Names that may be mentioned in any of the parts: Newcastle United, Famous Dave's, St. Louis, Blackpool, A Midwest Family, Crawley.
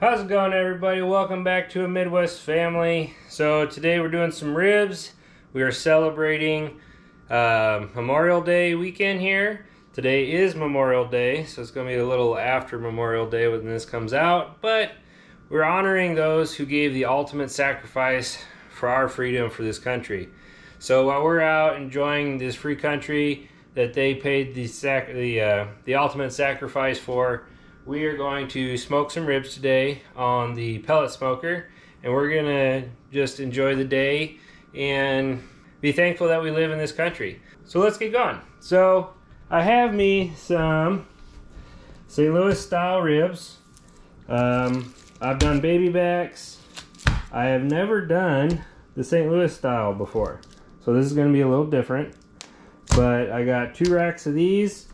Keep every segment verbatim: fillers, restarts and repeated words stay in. How's it going, everybody? Welcome back to A Midwest Family. So today we're doing some ribs. We are celebrating uh, Memorial Day weekend here. Today is Memorial Day, so it's going to be a little after Memorial Day when this comes out. But we're honoring those who gave the ultimate sacrifice for our freedom for this country. So while we're out enjoying this free country that they paid the sac the uh, the ultimate sacrifice for, we are going to smoke some ribs today on the pellet smoker, and we're gonna just enjoy the day and be thankful that we live in this country. So let's get going. So I have me some Saint Louis style ribs. Um, I've done baby backs. I have never done the Saint Louis style before, so this is gonna be a little different. But I got two racks of these.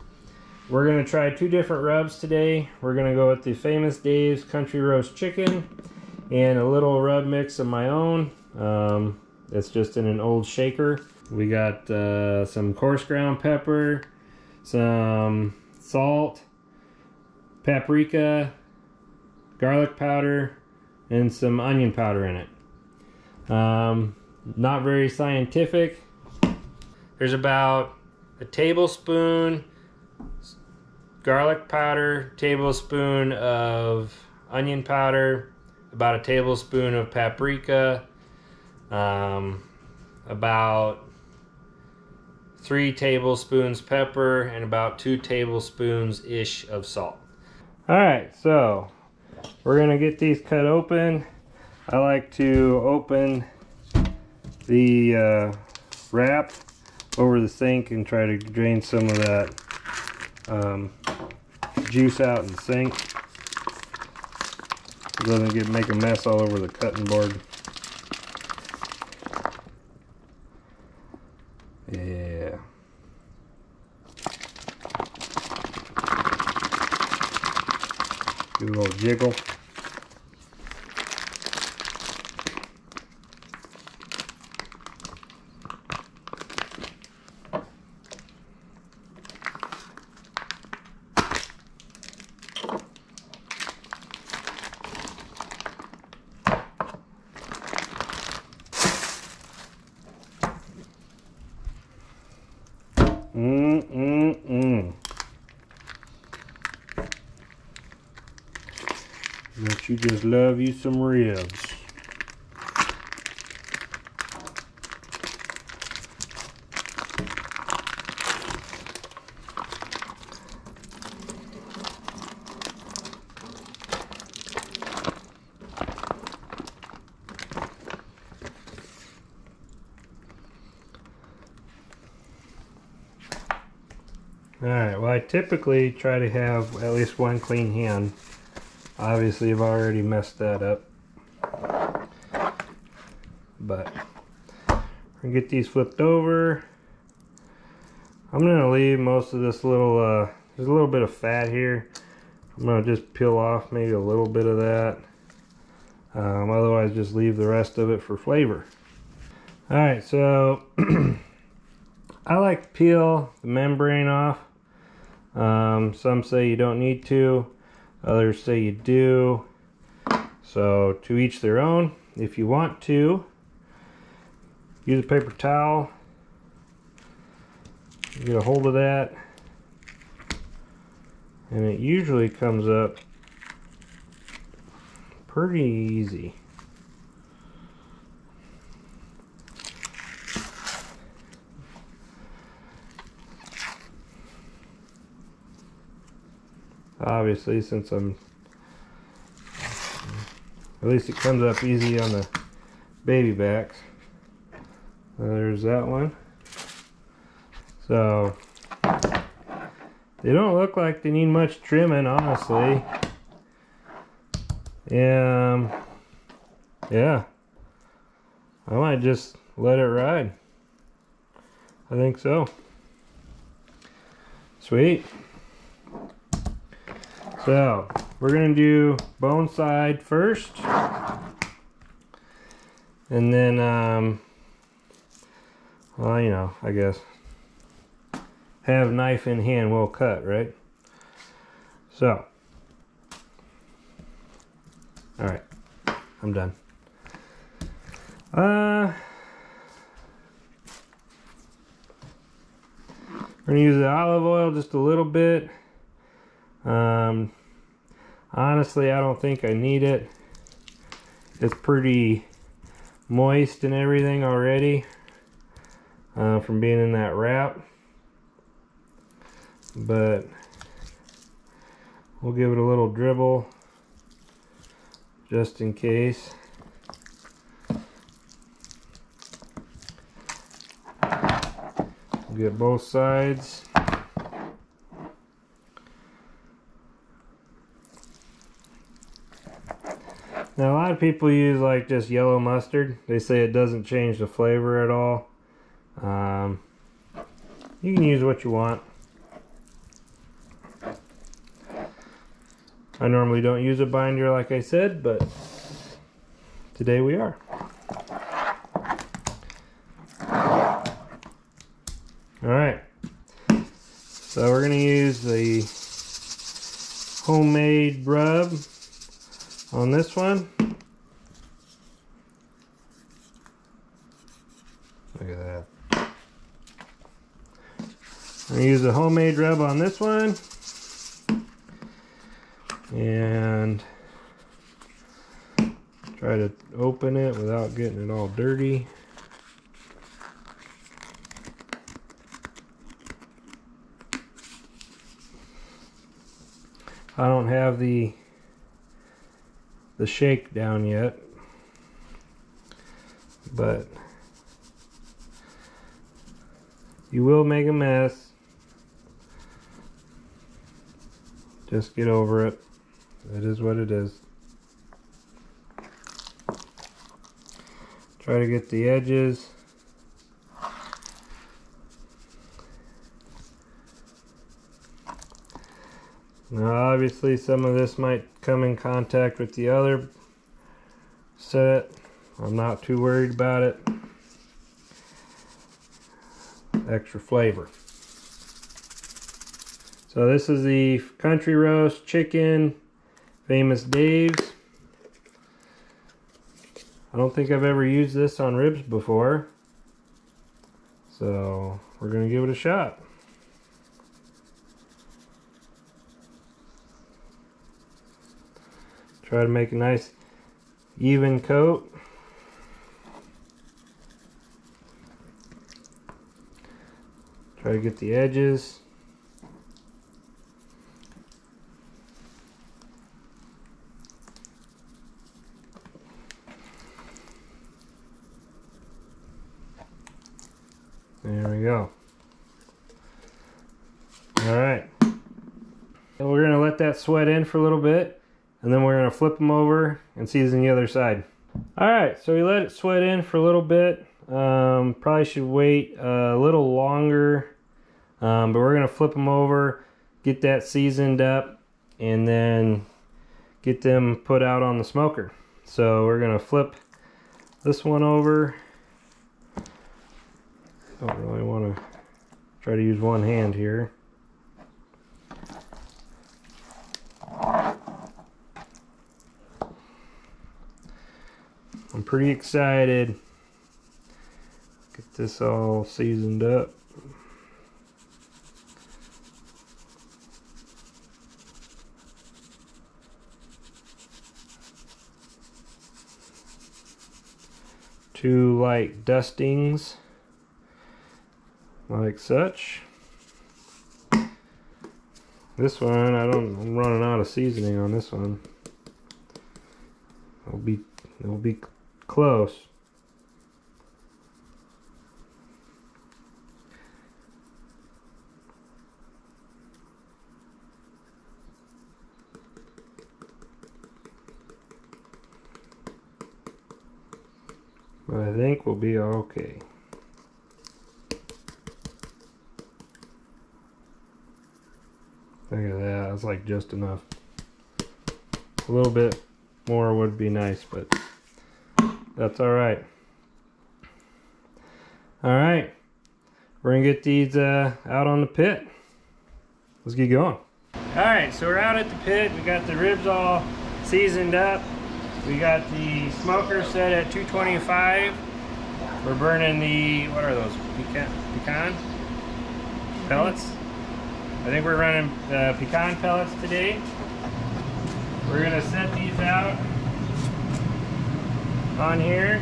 We're gonna try two different rubs today. We're gonna go with the Famous Dave's Country Roast Chicken and a little rub mix of my own. Um, it's just in an old shaker. We got uh, some coarse ground pepper, some salt, paprika, garlic powder, and some onion powder in it. Um, not very scientific. There's about a tablespoon garlic powder, tablespoon of onion powder, about a tablespoon of paprika, um, about three tablespoons pepper, and about two tablespoons ish of salt. All right, so we're gonna get these cut open. I like to open the uh, wrap over the sink and try to drain some of that um, juice out in the sink. It doesn't get make a mess all over the cutting board. Yeah. Give it a little jiggle. Mm-mm-mm. Don't you just love you some ribs? Alright, well, I typically try to have at least one clean hand. Obviously, I've already messed that up. But we're going to get these flipped over. I'm going to leave most of this little, uh, there's a little bit of fat here. I'm going to just peel off maybe a little bit of that. Um, otherwise, just leave the rest of it for flavor. Alright, so I like to peel the membrane off. Um, some say you don't need to, others say you do, so to each their own. If you want to, use a paper towel, get a hold of that, and it usually comes up pretty easy. Obviously, since I'm, at least it comes up easy on the baby backs. There's that one. So they don't look like they need much trimming, honestly. Um, yeah, I might just let it ride. I think so. Sweet. So we're gonna do bone side first, and then, um, well, you know, I guess have knife in hand, we'll cut, right? So All right, I'm done. Uh, we're gonna use the olive oil just a little bit. Um, honestly, I don't think I need it. It's pretty moist and everything already uh, from being in that wrap, but we'll give it a little dribble just in case. We'll get both sides. Now a lot of people use like just yellow mustard. They say it doesn't change the flavor at all. Um, you can use what you want. I normally don't use a binder like I said, but today we are. Alright, so we're going to use the homemade rub on this one. Look at that. I'm going to use the homemade rub on this one. And try to open it without getting it all dirty. I don't have the the shake down yet, but you will make a mess. Just get over it. It is what it is. Try to get the edges. Now obviously some of this might come in contact with the other set. I'm not too worried about it. Extra flavor. So this is the Country Roast Chicken Famous Dave's. I don't think I've ever used this on ribs before, so we're gonna give it a shot. Try to make a nice even coat. Try to get the edges. There we go. All right. And we're gonna let that sweat in for a little bit. And then we're going to flip them over and season the other side. Alright, so we let it sweat in for a little bit. Um, probably should wait a little longer. Um, but we're going to flip them over, get that seasoned up, and then get them put out on the smoker. So we're going to flip this one over. Don't really want to try to use one hand here. I'm pretty excited. Get this all seasoned up. Two light dustings, like such. This one, I don't. I'm running out of seasoning on this one. It'll be. It'll be. Close. But I think we'll be okay. Look at that, that's like just enough. A little bit more would be nice, but that's all right. All right, we're gonna get these uh, out on the pit. Let's get going. All right, so we're out at the pit. We got the ribs all seasoned up. We got the smoker set at two twenty-five. We're burning the, what are those, pecan, pecan pellets? I think we're running uh, pecan pellets today. We're gonna set these out on here.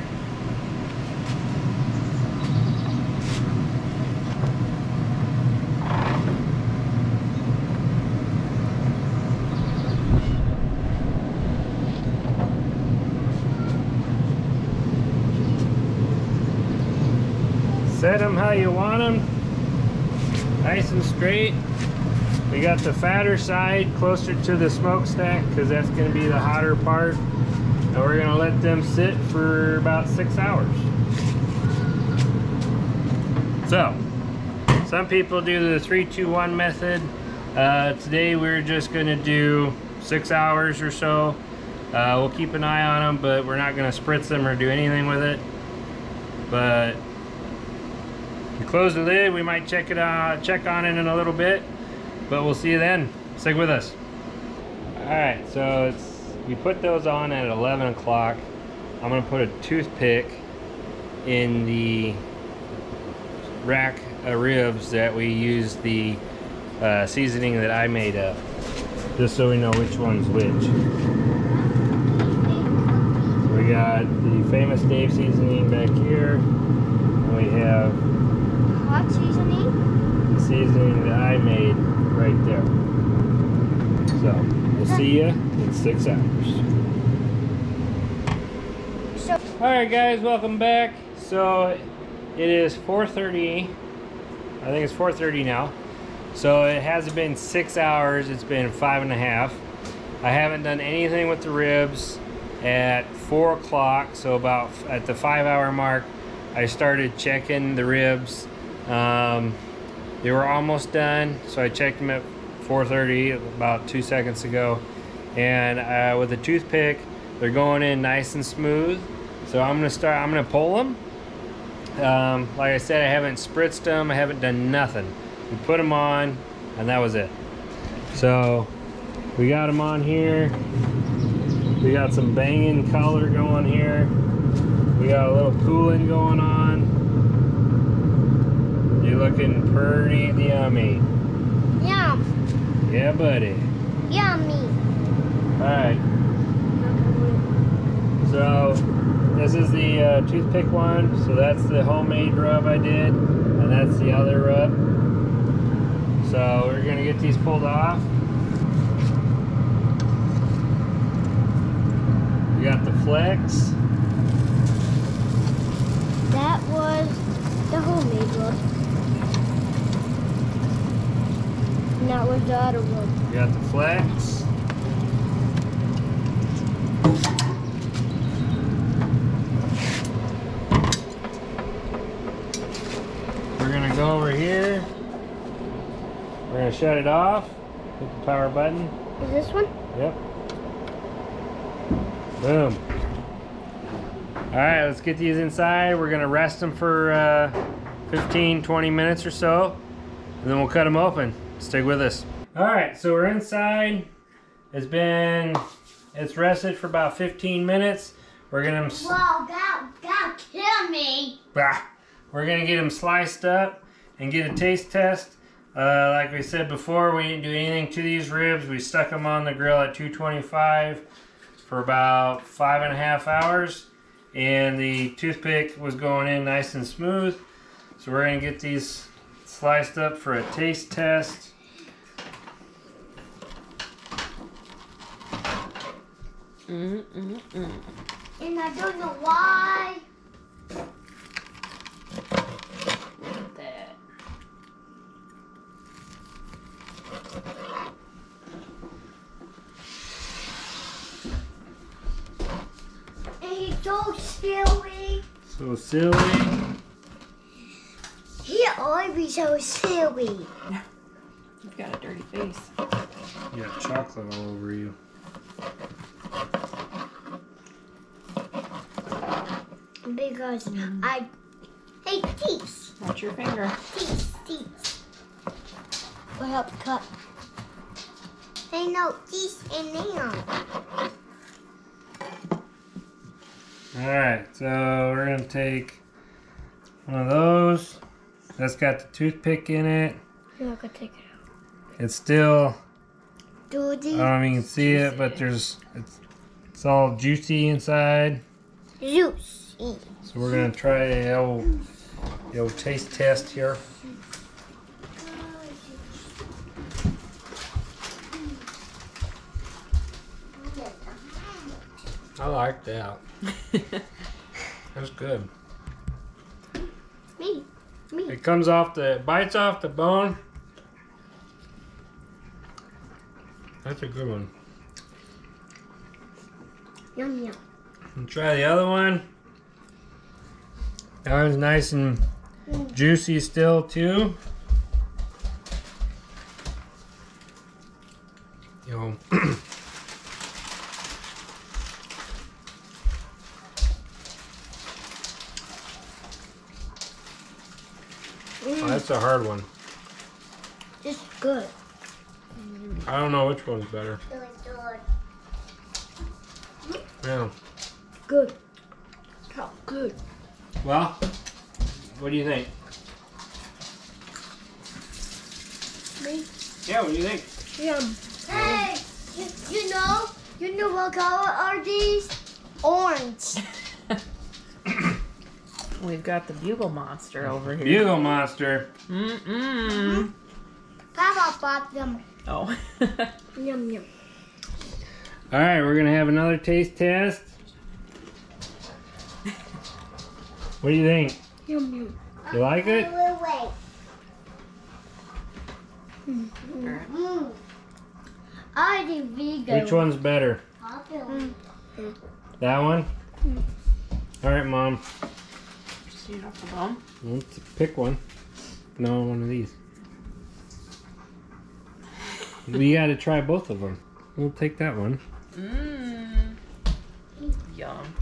Set them how you want them, nice and straight. We got the fatter side closer to the smokestack because that's going to be the hotter part. And we're going to let them sit for about six hours. So, some people do the three two one method. Uh, today we're just going to do six hours or so. Uh, we'll keep an eye on them, but we're not going to spritz them or do anything with it. But you close the lid, we might check it out, check on it in a little bit, but we'll see you then. Stick with us. All right, so it's, we put those on at eleven o'clock. I'm gonna put a toothpick in the rack of ribs that we use the uh, seasoning that I made up, just so we know which one's which. We got the Famous Dave's seasoning back here. And we have hot seasoning. The seasoning that I made right there. So we'll see you in six hours. So all right, guys, welcome back. So it is four thirty. I think it's four thirty now. So it hasn't been six hours. It's been five and a half. I haven't done anything with the ribs at four o'clock. So about at the five-hour mark, I started checking the ribs. Um, they were almost done, so I checked them at four thirty about two seconds ago, and uh, with a toothpick they're going in nice and smooth. So I'm gonna start I'm gonna pull them. Um, like I said, I haven't spritzed them, I haven't done nothing. We put them on and that was it. So we got them on here. We got some banging color going here. We got a little cooling going on. You're looking pretty yummy. Yum. Yeah, buddy. Yummy. Alright. So, this is the uh, toothpick one. So that's the homemade rub I did. And that's the other rub. So we're going to get these pulled off. We got the flex. That was the homemade rub. That was the other one. We got the flex. We're going to go over here. We're going to shut it off. Hit the power button. Is this one? Yep. Boom. Alright, let's get these inside. We're going to rest them for uh, fifteen, twenty minutes or so. And then we'll cut them open. Stick with us. All right, so we're inside. It's been, it's rested for about fifteen minutes. We're gonna. Whoa, that, that killed me. Bah. We're gonna get them sliced up and get a taste test. Uh, like we said before, we didn't do anything to these ribs. We stuck them on the grill at two twenty-five for about five and a half hours, and the toothpick was going in nice and smooth. So we're gonna get these sliced up for a taste test. Mm, mm, mm. And I don't know why. Look at that. And he's so silly. So silly. I'd be so silly. You've got a dirty face. You got chocolate all over you. Because I... Hey, teeth. Watch your finger. Teeth, teeth. Will help cut. They know teeth and nails. Alright, so we're going to take one of those. That's got the toothpick in it. You're not going to take it out. It's still, I don't know if you can see it, but there's, it's, it's all juicy inside. Juicy. So we're going to try the old, the old taste test here. I like that. That's good. Me, me. It comes off the, bites off the bone. That's a good one. Yum yum. And try the other one. That one's nice and mm. juicy still too. Yo. Oh, that's a hard one. It's good. I don't know which one's better. Yeah. Good. How good. Well, what do you think? Me? Yeah, what do you think? Yeah. Hey, you, you know, you know what color are these? Orange. We've got the Bugle Monster over here. Bugle Monster. Mm-mm. Mm-hmm. Papa bought them. Oh. Yum, yum. All right, we're going to have another taste test. What do you think? Yum, yum. You like it? Wait, wait, wait. Mm-hmm. I do vegan. Which one's better? Mm-hmm. That one? Mm-hmm. All right, Mom. Do you have the bone? Let's pick one. No, one of these. We gotta try both of them. We'll take that one. Mmm. Yum.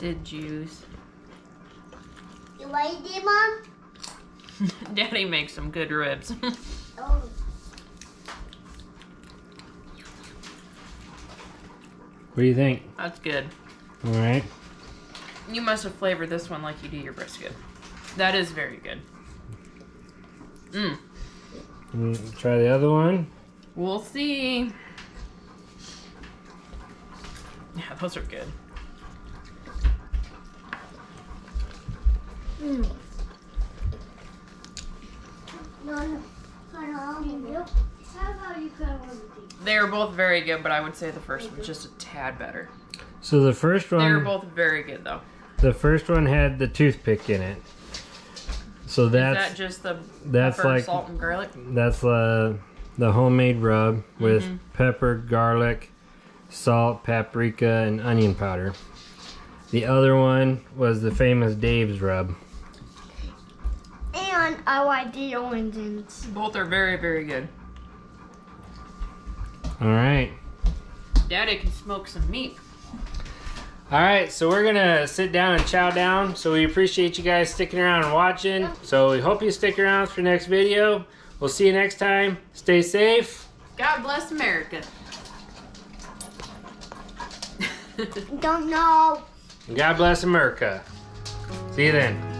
Did juice. You like it, Mom? Daddy makes some good ribs. Oh. What do you think? That's good. All right. You must have flavored this one like you do your brisket. That is very good. Mmm. Mm, try the other one. We'll see. Yeah, those are good. Mmm. They are both very good, but I would say the first one's just a tad better. So the first one... They were both very good, though. The first one had the toothpick in it. So that's... Is that just the that's pepper, like, salt, and garlic? That's uh, the homemade rub with mm-hmm. pepper, garlic, salt, paprika, and onion powder. The other one was the Famous Dave's rub. And I like the oranges. Both are very, very good. All right. Daddy can smoke some meat. All right, so we're gonna sit down and chow down. So we appreciate you guys sticking around and watching. So we hope you stick around for the next video. We'll see you next time. Stay safe. God bless America. Don't know. God bless America. See you then.